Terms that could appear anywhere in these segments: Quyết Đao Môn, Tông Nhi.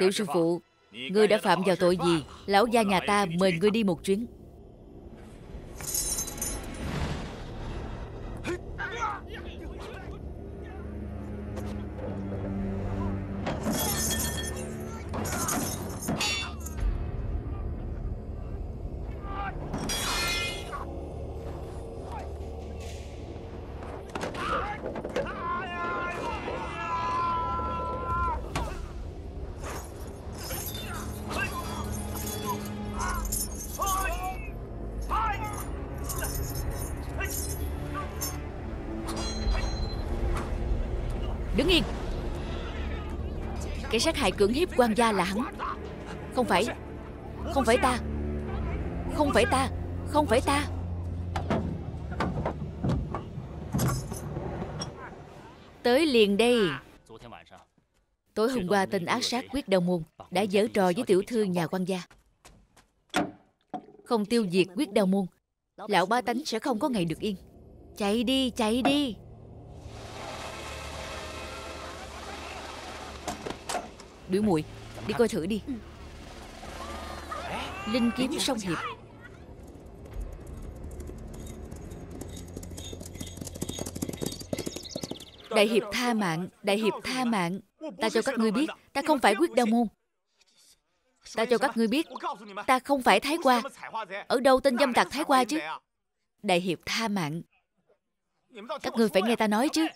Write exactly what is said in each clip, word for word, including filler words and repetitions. Tiểu sư phụ, ngươi đã phạm vào tội gì? Lão gia nhà ta mời ngươi đi một chuyến. Đứng yên. Kẻ sát hại cưỡng hiếp quan gia là hắn. Không phải. Không phải ta. Không phải ta. Không phải ta. Tới liền đây. Tối hôm qua tên ác sát Quyết Đao Môn đã giở trò với tiểu thư nhà quan gia. Không tiêu diệt Quyết Đao Môn, lão ba tánh sẽ không có ngày được yên. Chạy đi, chạy đi. Biểu muội, đi coi thử đi. Ừ. Linh kiếm song hiệp. Đại hiệp tha mạng, đại hiệp tha mạng. Ta cho các ngươi biết, ta không phải Quyết Đao Môn. Ta cho các ngươi biết, ta không phải Thái Hoa. Ở đâu tên dâm tặc Thái Hoa chứ? Đại hiệp tha mạng. Các ngươi phải nghe ta nói chứ.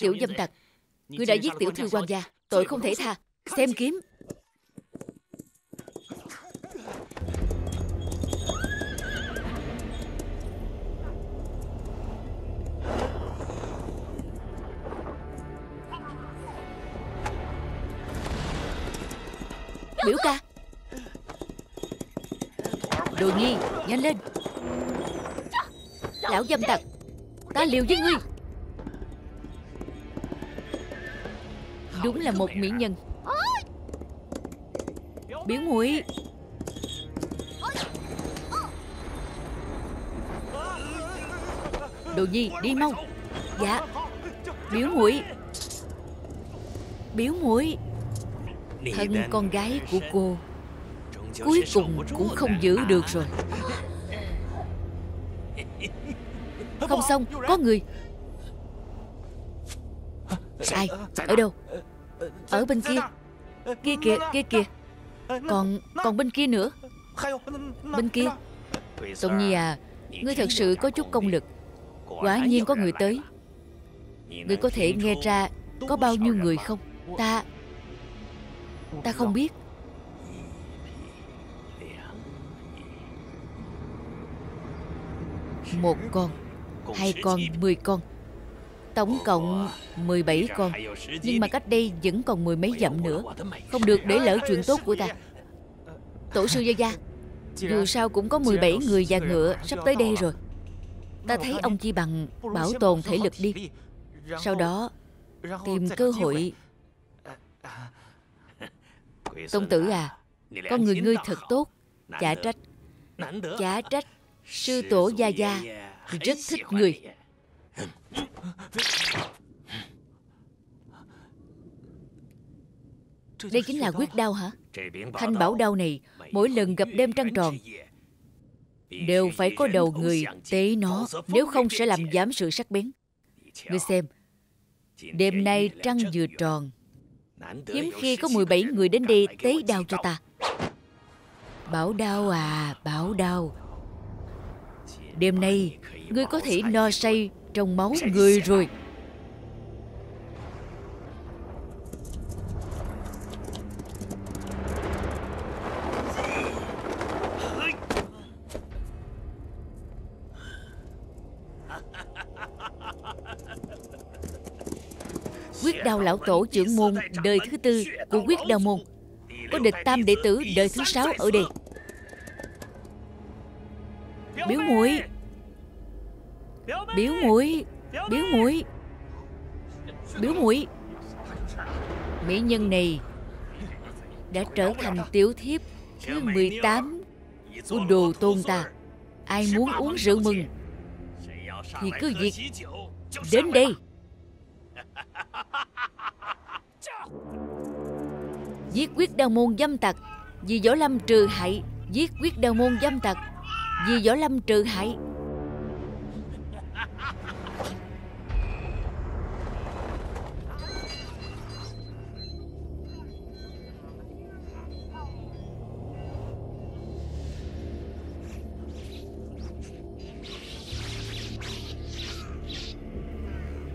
Tiểu dâm tặc, ngươi đã giết tiểu thư quan gia, tội không thể tha. Xem kiếm. Biểu ca. Đồ Nhi, nhanh lên. Lão dâm tặc, ta liều với ngươi. Đúng là một mỹ nhân. Biểu muội. Đồ Nhi, đi mau. Dạ. Biểu muội. Biểu muội. Thân con gái của cô cuối cùng cũng không giữ được rồi. Không xong, có người. Ai? Ở đâu? Ở bên kia. Kia kìa, kia kìa. Còn, còn bên kia nữa. Bên kia. Tông Nhi à, ngươi thật sự có chút công lực. Quả nhiên có người tới. Ngươi có thể nghe ra có bao nhiêu người không? Ta... Ta không biết. Một con, hai con, mười con. Tổng cộng mười bảy con. Nhưng mà cách đây vẫn còn mười mấy dặm nữa. Không được để lỡ chuyện tốt của ta. Tổ sư gia gia, dù sao cũng có mười bảy người và ngựa sắp tới đây rồi. Ta thấy ông chi bằng bảo tồn thể lực đi. Sau đó tìm cơ hội. Công tử à, con người ngươi thật tốt. Chả trách, chả trách sư tổ gia gia rất thích người. Đây chính là Quyết Đao hả? Thanh bảo đao này, mỗi lần gặp đêm trăng tròn đều phải có đầu người tế nó, nếu không sẽ làm giảm sự sắc bén. Ngươi xem, đêm nay trăng vừa tròn, hiếm khi có mười bảy người đến đây tế đao cho ta. Bảo đao à, bảo đao, đêm nay ngươi có thể no say trong máu người rồi. Quyết Đao lão tổ trưởng môn đời thứ tư của Quyết Đao Môn có địch tam đệ tử đời thứ sáu ở đây. Biểu muội, biểu muội, biểu muội, biểu muội. Mỹ nhân này đã trở thành tiểu thiếp thứ mười tám của đồ tôn ta. Ai muốn uống rượu mừng thì cứ việc đến đây. Giết Quyết Đao Môn dâm tặc, vì Võ Lâm trừ hại. Giết Quyết Đao Môn dâm tặc, vì Võ Lâm trừ hại.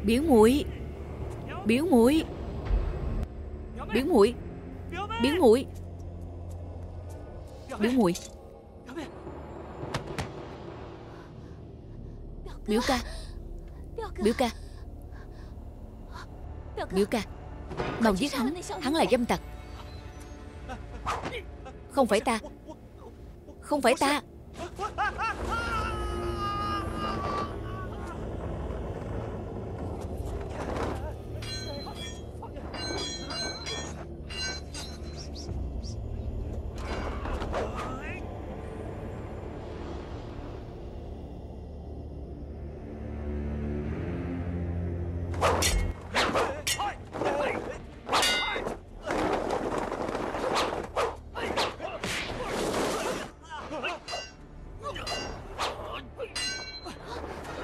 Biểu muội, biểu muội, biểu muội, biểu muội, biểu muội, biểu ca, biểu ca, biểu ca, mau giết hắn, hắn là dâm tặc. Không phải ta, không phải ta.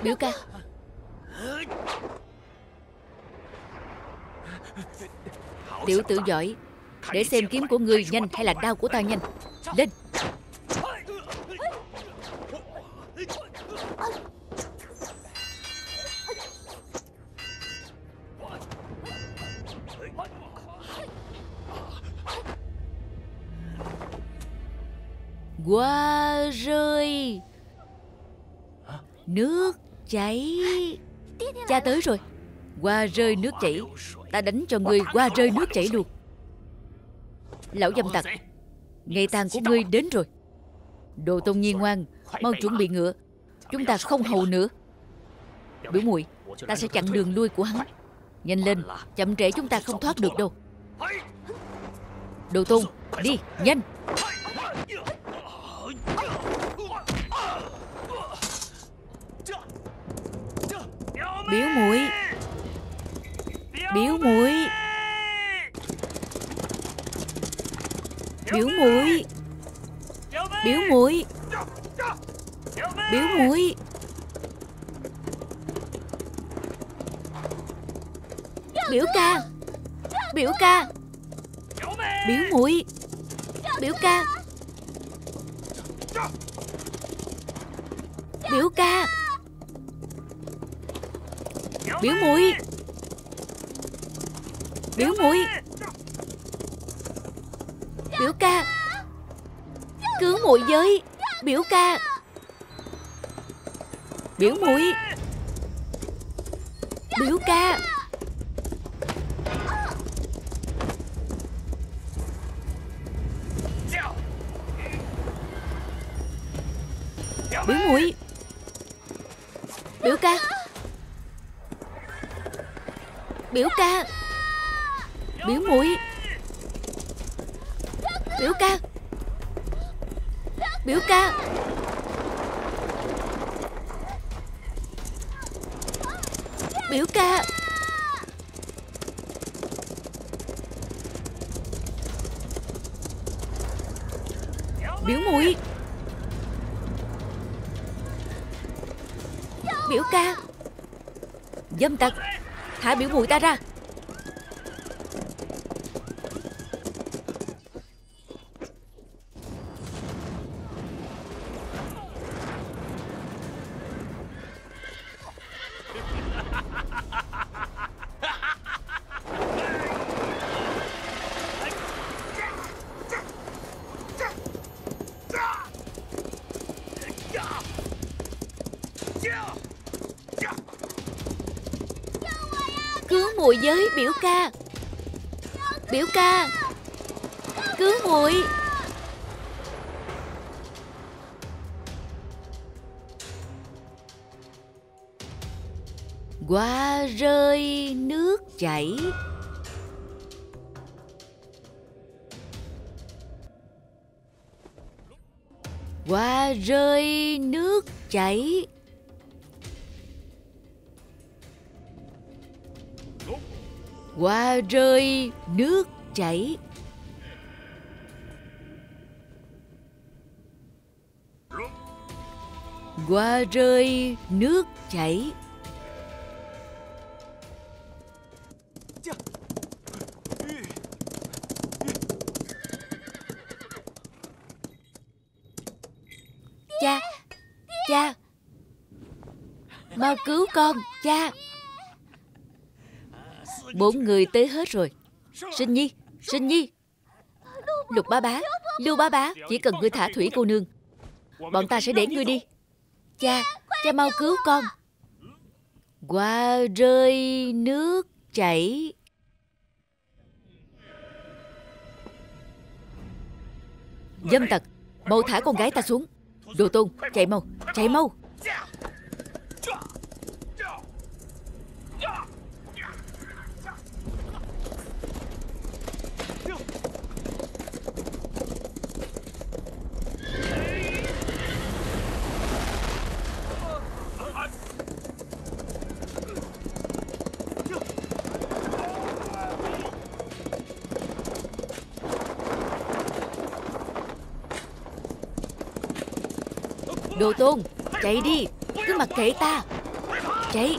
Biểu ca, tiểu tử giỏi, để xem kiếm của ngươi nhanh hay là đao của ta nhanh. Lên. Qua rơi nước chảy. Cha tới rồi. Qua rơi nước chảy, ta đánh cho ngươi qua rơi nước chảy luôn. Lão dâm tặc, ngày tàn của ngươi đến rồi. Đồ tôn nhi ngoan, mau chuẩn bị ngựa, chúng ta không hầu nữa. Biểu muội, ta sẽ chặn đường lui của hắn. Nhanh lên, chậm trễ chúng ta không thoát được đâu. Đồ tôn, đi, nhanh. Biểu muội, biểu muội, biểu muội, biểu muội, biểu muội, biểu ca, biểu ca, biểu muội, biểu ca, biểu ca. Biểu muội, biểu muội, biểu ca, cứu muội với. Biểu ca, biểu muội, biểu ca. Biểu muội, biểu ca, biểu ca, biểu muội, biểu ca, biểu ca, biểu ca, biểu muội, biểu ca. Dâm tặc, thả biểu muội ta ra. Muội với biểu ca, biểu ca, cứu muội. Qua rơi nước chảy. Hoa rơi nước chảy. Hoa rơi nước chảy. Hoa rơi nước chảy. Cha, cha, mau cứu con, cha. Bốn người tới hết rồi. Sinh Nhi, Sinh Nhi. Lục bá bá, Lưu bá bá, chỉ cần ngươi thả Thủy cô nương, bọn ta sẽ để ngươi đi. Cha, cha mau cứu con. Hoa rơi nước chảy. Dâm tặc, mau thả con gái ta xuống. Đồ Tôn, chạy mau, chạy mau. Đồ Tôn, chạy đi, cứ mặc kệ ta. Chạy.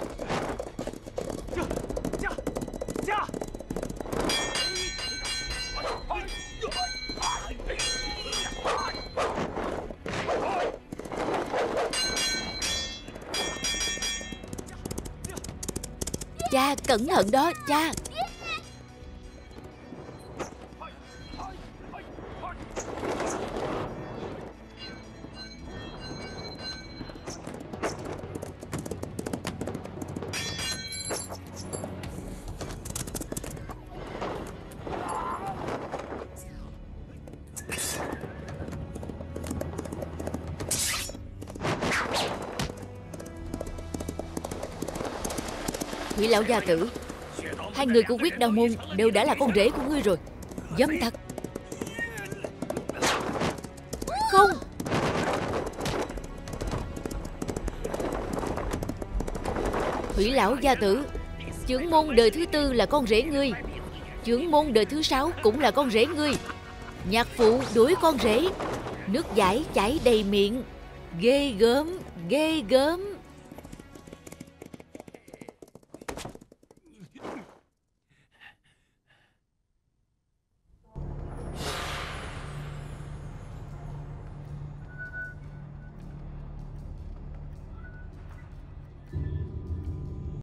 Cha, cẩn thận đó, cha. Thủy lão gia tử, hai người của Quyết Đao Môn đều đã là con rể của ngươi rồi. Dâm thật. Không. Thủy lão gia tử, chưởng môn đời thứ tư là con rể ngươi, chưởng môn đời thứ sáu cũng là con rể ngươi. Nhạc phụ đuổi con rể, nước giải chảy đầy miệng. Ghê gớm, ghê gớm.